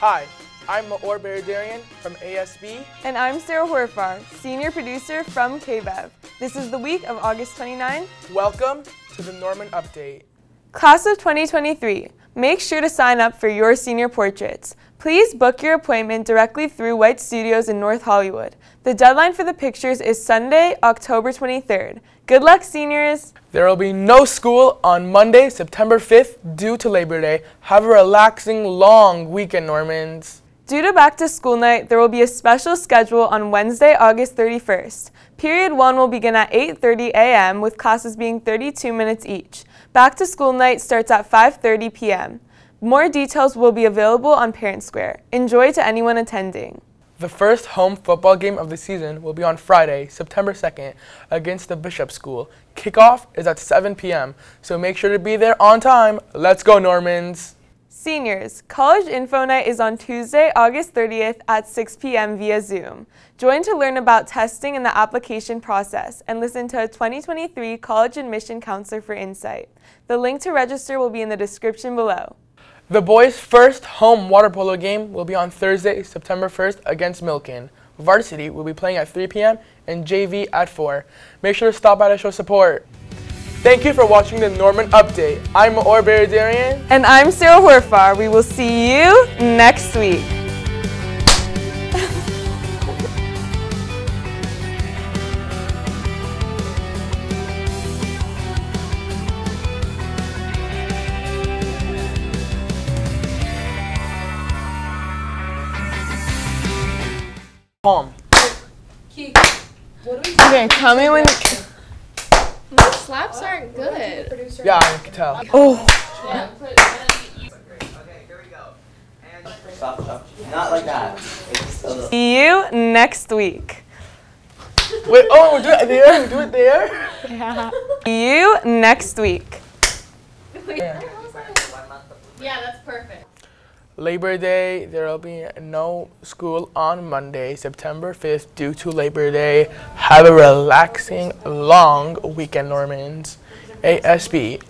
Hi, I'm Maor Baradarian from ASB. And I'm Sarah Hoorfar, Senior Producer from KBEV. This is the week of August 29. Welcome to the Norman Update. Class of 2023, make sure to sign up for your senior portraits. Please book your appointment directly through White Studios in North Hollywood. The deadline for the pictures is Sunday, October 23rd. Good luck, seniors! There will be no school on Monday, September 5th due to Labor Day. Have a relaxing, long weekend, Normans. Due to back-to-school night, there will be a special schedule on Wednesday, August 31st. Period 1 will begin at 8:30 a.m. with classes being 32 minutes each. Back-to-school night starts at 5:30 p.m. More details will be available on ParentSquare. Enjoy to anyone attending. The first home football game of the season will be on Friday, September 2nd, against the Bishop's School. Kickoff is at 7 p.m., so make sure to be there on time. Let's go, Normans! Seniors, College Info Night is on Tuesday, August 30th at 6 p.m. via Zoom. Join to learn about testing and the application process and listen to a 2023 College Admission Counselor for insight. The link to register will be in the description below. The boys' first home water polo game will be on Thursday, September 1st against Milken. Varsity will be playing at 3 p.m. and JV at 4. Make sure to stop by to show support. Thank you for watching the Norman Update. I'm Maor Baradarian. And I'm Sarah Hoorfar. We will see you next week. Home. Okay, tell me when... My slaps aren't good. Yeah, I can tell. Oh. Yeah. Okay, here we go. And stop, stop. Not like that. See you next week. Wait, oh, do it there? Do it there? Yeah. See you next week. Yeah, that's perfect. Labor Day, there will be no school on Monday, September 5th due to Labor Day. Have a relaxing, long weekend, Normans. ASB.